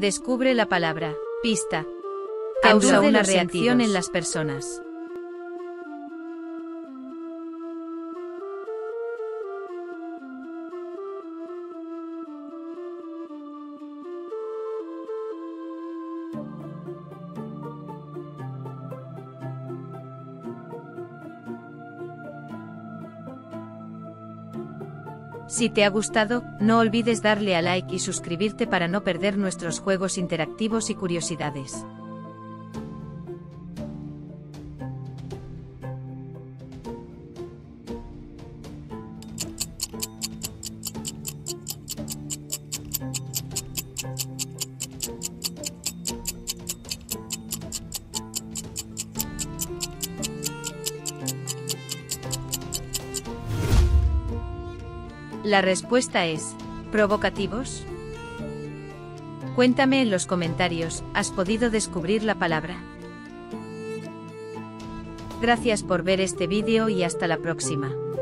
Descubre la palabra. Pista. Causa una reacción en las personas. Si te ha gustado, no olvides darle a like y suscribirte para no perder nuestros juegos interactivos y curiosidades. La respuesta es, ¿provocativos? Cuéntame en los comentarios, ¿has podido descubrir la palabra? Gracias por ver este vídeo y hasta la próxima.